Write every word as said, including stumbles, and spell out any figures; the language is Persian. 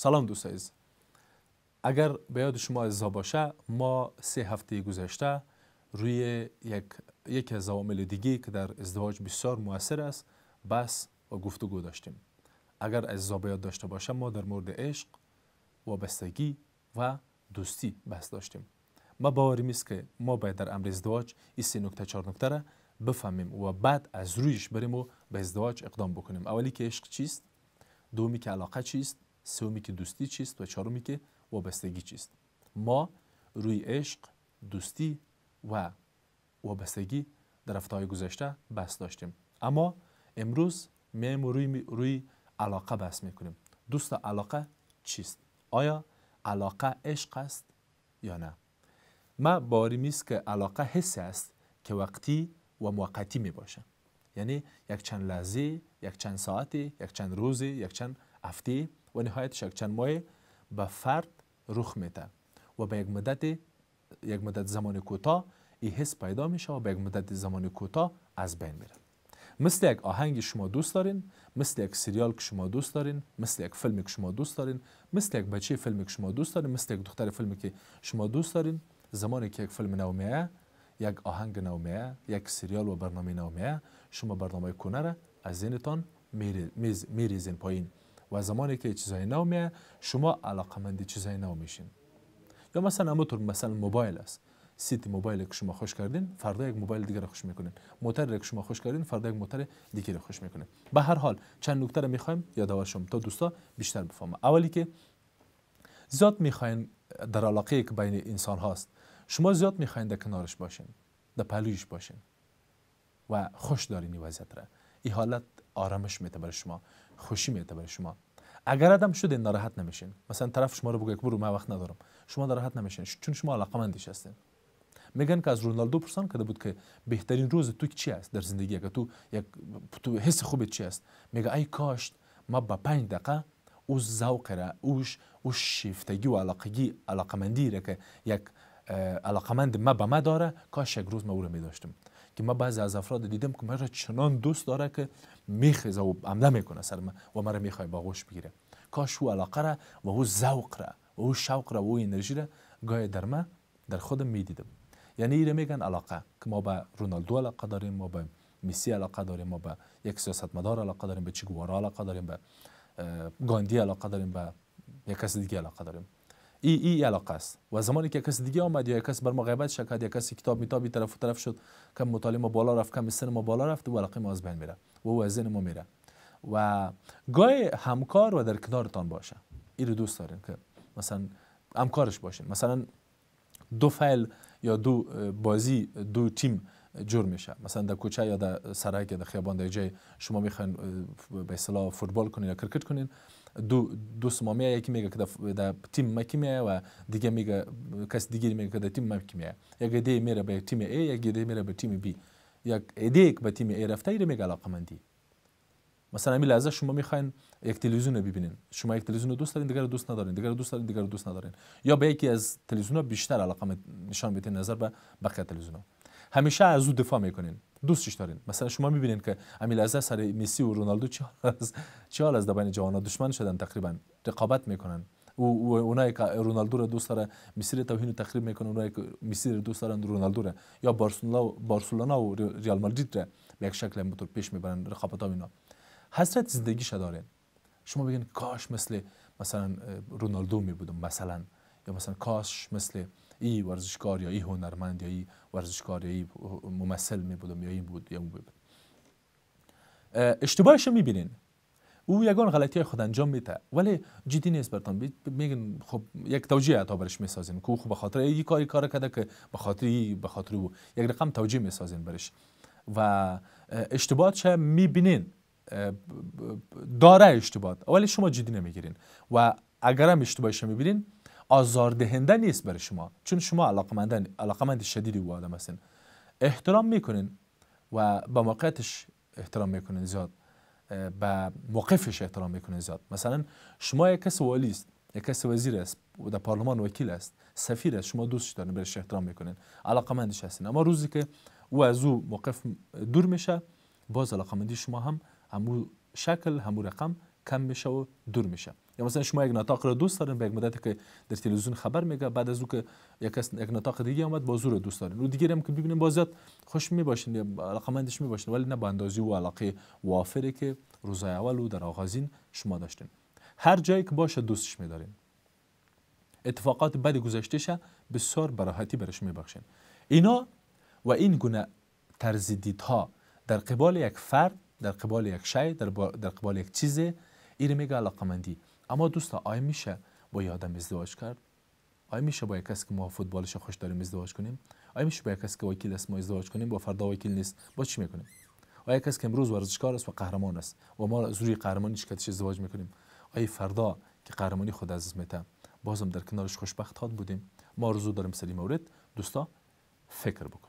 سلام دوست عزیز. اگر به یاد شما عزیزا باشه، ما سه هفته گذشته روی یک یک از عوامل دیگه که در ازدواج بسیار مؤثر است بس و گفتگو داشتیم. اگر عزیزا به یاد داشته باشه، ما در مورد عشق، وابستگی و دوستی بحث داشتیم. ما باوریم است که ما باید در امر ازدواج این سه نکته چهار نکته را بفهمیم و بعد از رویش بریم و به ازدواج اقدام بکنیم. اولی که عشق چیست، دومی که علاقه چیست، سومی که دوستی چیست و چهارمی که وابستگی چیست. ما روی عشق، دوستی و وابستگی در هفته‌های گذشته بحث داشتیم، اما امروز میایم روی روی علاقه بحث میکنیم. دوست علاقه چیست؟ آیا علاقه عشق است یا نه؟ ما باوریم است که علاقه حسی است که وقتی و موقتی می باشه، یعنی یک چند لحظه، یک چند ساعت، یک چند روز، یک چند هفته و نهایتش یک چند ماه به فرد رخ میده و به یک مدت یک مدت زمان کوتاه این حس پیدا میشه و به یک مدت زمان کوتاه از بین میره. مثل یک آهنگ شما دوست دارین، مثل یک سریال که شما دوست دارین، مثل یک فیلمی که شما دوست دارین، مثل یک بچه فیلمی که شما دوست دارین، مثل یک دختر فیلمی که شما دوست دارین. زمانی که یک فیلم نو میاد، یک آهنگ نو میاد، یک سریال و برنامه نو میاد، شما برنامه کنه را از ذهنتان میریزین پایین و زمانی که چیزای نو میاد شما علاقمند چیزای نو میشین. یا مثلا همونطور مثلا موبایل است، سیت موبایل که شما خوش کردین فردا یک موبایل دیگه رو خوش میکنین، موتور که شما خوش کردین فردا یک موتور دیگه رو خوش میکنین. به هر حال چند نکته رو میخوایم یادآور شم تا دوستا بیشتر بفهمه. اولی که زیاد میخواین در علاقه که بین انسان هاست شما زیاد میخواین در کنارش باشین، در پلویش باشین و خوش دارین این وضعیت را. این حالت آرامش میده برای شما، خوشی میده برای شما. اگر آدم شده ناراحت نمیشین، مثلا طرف شما رو بگه برو من وقت ندارم، شما ناراحت نمیشین چون شما علاقمندش هستین. میگن که از رونالدو پرسان کرده بود که بهترین روز تو چی است در زندگی، که تو یک تو حس خوبت چی است، میگه ای کاش ما با پنج دقیقه او ذوق را، اوش او شیفتگی و علاقگی علاقمندی را که یک علاقمند ما به ما داره، کاش یک روز ما او را میداشتم. که ما بعضی از افراد دیدم که مرا چنان دوست داره که میخیزه و عمله میکنه سر ما و مرا میخوای با آغوش بگیره. کاش او علاقه را و او ذوق را و او شوق را و او انرژی را گاهی در ما در خودم میدیدم. یعنی ایره میگن علاقه، که ما به رونالدو علاقه داریم، ما به میسی علاقه داریم، ما به یک سیاستمدار علاقه داریم، به چه گوارا علاقه داریم، به گاندی علاقه داریم، به یک کس دیگه علاقه داریم. ای ای علاقه است. و زمانی که کس دیگه آمد یا یک کس بر ما غیبت شکد یا کسی کتاب میتاب این طرف و طرف شد، کم مطالعه ما بالا رفت، کم سن ما بالا رفت و علاقه ما از بین میره و او از ذهن ما میره. و گاهی همکار و در کنارتان باشه، این رو دوست دارین که مثلا همکارش باشین. مثلا دو فایل یا دو بازی دو تیم جور میشه، مثلا در کوچه یا در سرک یا در خیابان در جای شما میخواین به اصطلاح فوتبال کنین یا کرکت کنین، دو دو سمامیه، یکی میگه که در تیم ما کی میه و دیگه میگه کس دیگه میگه که در تیم ما کی میه. یک ایده میره به تیم A، یک ایده میره به تیم B، یک ایده به تیم A رفته ایره میگه علاقمندی. مثلا همین لحظه شما میخواین یک تلویزیون ببینین، شما یک تلویزیون دوست دارین، دیگه دوست ندارین، دیگه دوست دارین، دیگه دوست ندارین، یا به یکی از تلویزیون‌ها بیشتر علاقه نشان میدین نظر به بقیه تلویزیون‌ها. همیشه از زود دفاع میکنین، دوستش دارین. مثلا شما میبینین که همین لحظه سر میسی و رونالدو چی حال است، چی حال است، بین جوان‌ها دشمن شدن، تقریبا رقابت میکنن. او اونایی که رونالدو رو دوست داره میسی رو توهین و تخریب میکنن، اونایی که میسی رو دوست دارن رونالدو رو یا بارسلونا بارسلونا و رئال مادرید رو به یک شکل اینطور پیش میبرن رقابت‌ها. اینا حسرت زندگیش دارین. شما بگین کاش مثل مثلا رونالدو می بودم، مثلا یا مثلا کاش مثل ای ورزشکار یا ای هنرمند یا ای ورزشکار یا ای ممثل می بودم یا این بود یا اون بود. اشتباهش می بینین. او یگان غلطی خود انجام میده ولی جدی نیست براتون. میگن خب یک توجیه عطا برش میسازین که خب به خاطر این کاری کار کرده که به خاطر به خاطر او یک رقم توجیه میسازین برش و اشتباهش میبینین. داره اشتباهات ولی شما جدی نمیگیرین و اگر هم اشتباهش میبینین آزاردهنده نیست برای شما، چون شما علاقمند علاقمند شدیدی به آدم هستین، احترام میکنین و به موقعیتش احترام میکنین زیاد، به موقفش احترام میکنین زیاد. مثلا شما یک کس والی است، یک کس وزیر است، در پارلمان وکیل است، سفیر است، شما دوستش دارین، برایش احترام میکنین، علاقمندش هستین. اما روزی که او از او موقف دور میشه باز علاقمندی شما هم همو شکل همو رقم کم میشه و دور میشه. یا مثلا شما یک نطاق را دوست دارین، به یک مدتی که در تلویزیون خبر میگه، بعد از او که یک کس یک نطاق دیگه اومد بازو رو دوست دارین، رو دیگه هم که ببینیم بازات خوش میباشین، علاقمندش میباشین، ولی نه به اندازه و علاقه وافره که روزای اول و در آغازین شما داشتین. هر جایی که باشه دوستش میدارین. اتفاقات بد گذشتهش بسیار به راحتی برش میبخشین. اینا و این گونه طرز دیدها در قبال یک فرد، در قبال یک شی، در, در قبال یک چیز، این میگه علاقمندی. اما دوستا، آیا میشه با یه آدم ازدواج کرد؟ آیا میشه با یک کسی که ما فوتبالش خوش داریم ازدواج کنیم؟ آیا میشه با یک کسی که وکیل است ما ازدواج کنیم؟ با فردا وکیل نیست با چی میکنیم؟ آیا کسی که امروز ورزشکار است و قهرمان است و ما از روی قهرمانیش کتش ازدواج میکنیم، آیا فردا که قهرمانی خود عزیز میته بازم در کنارش خوشبخت هات بودیم؟ ما آرزو داریم سری مورد دوستا فکر بکن.